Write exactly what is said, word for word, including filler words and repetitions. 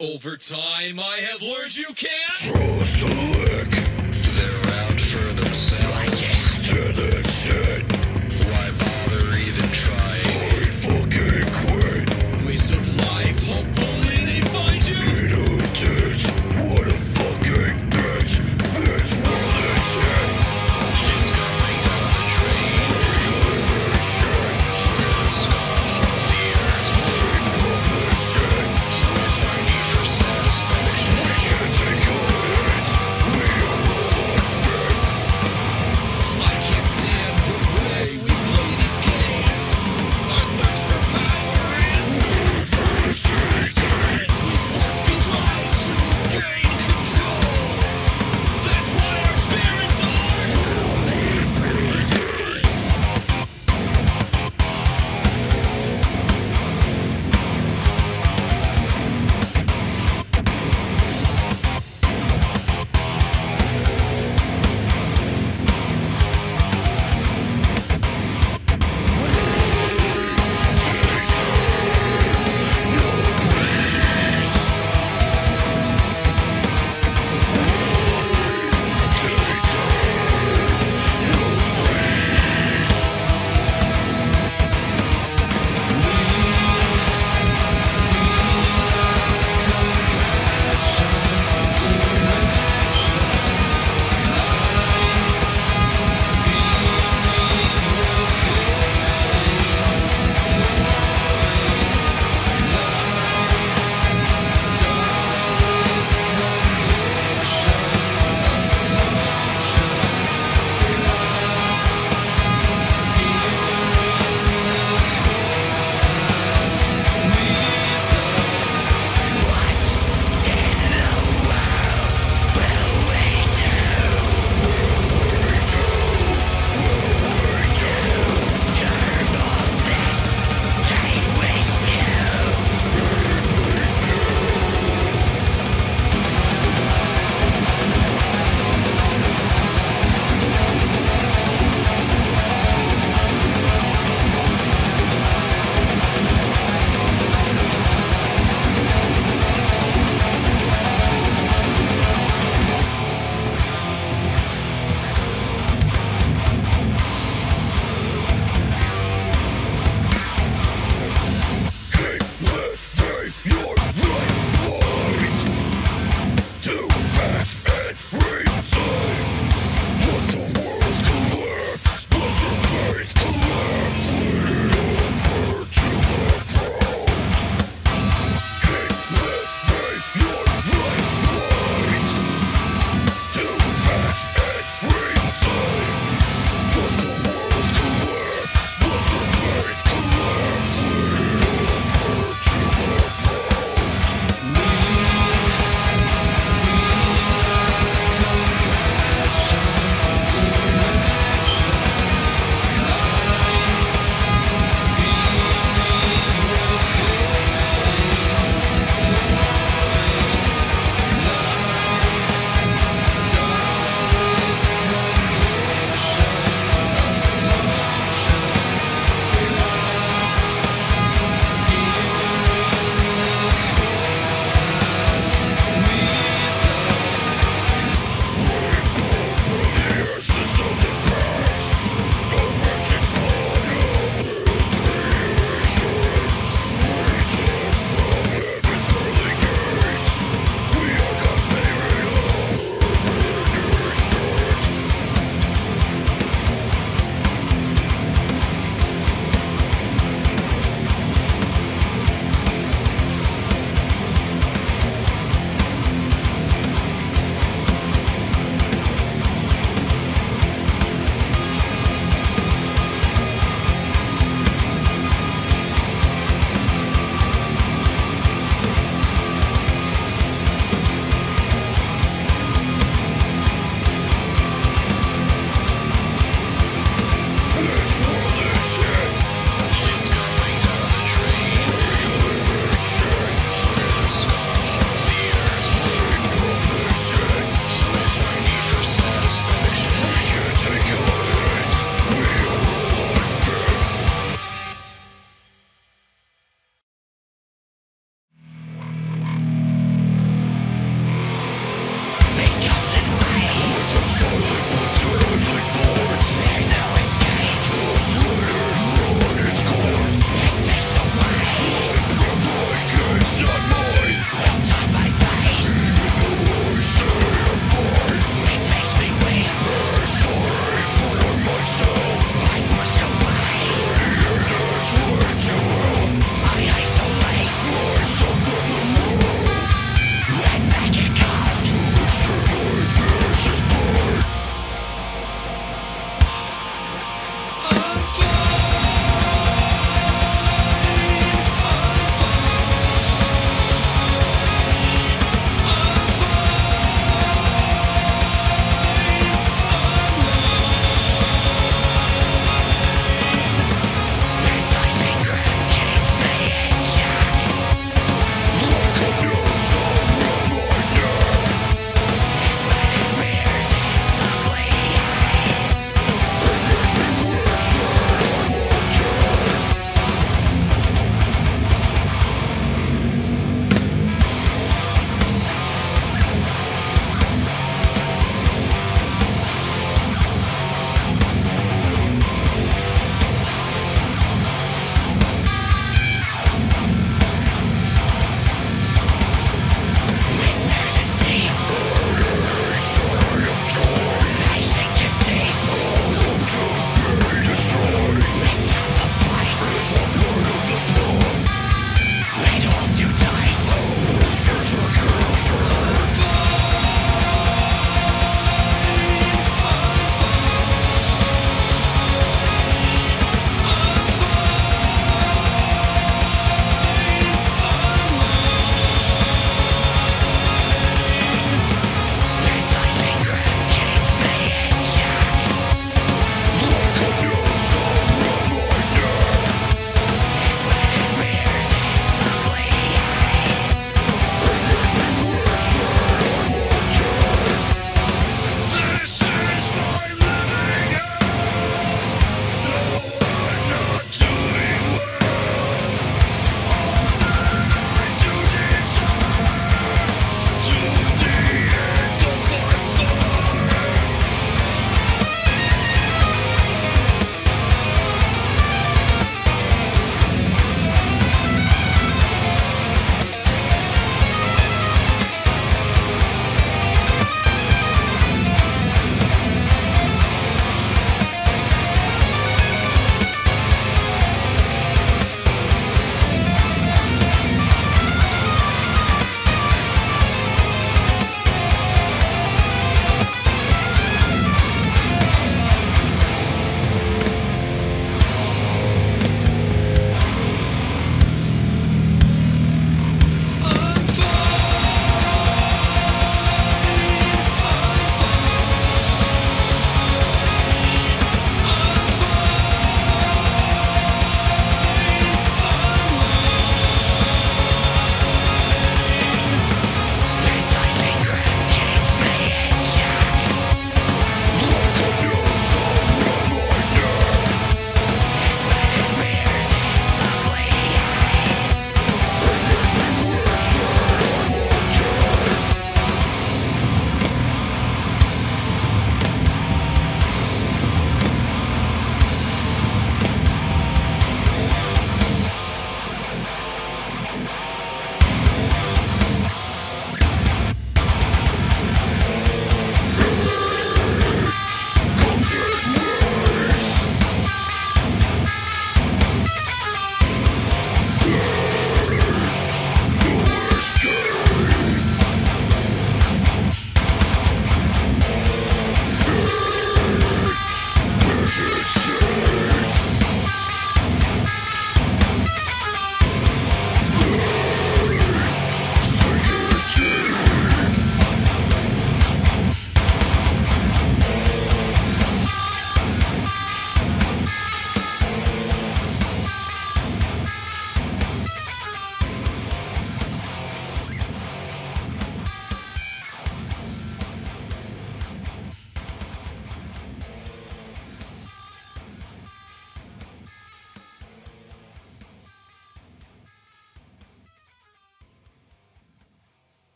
Over time, I have learned you can't trust the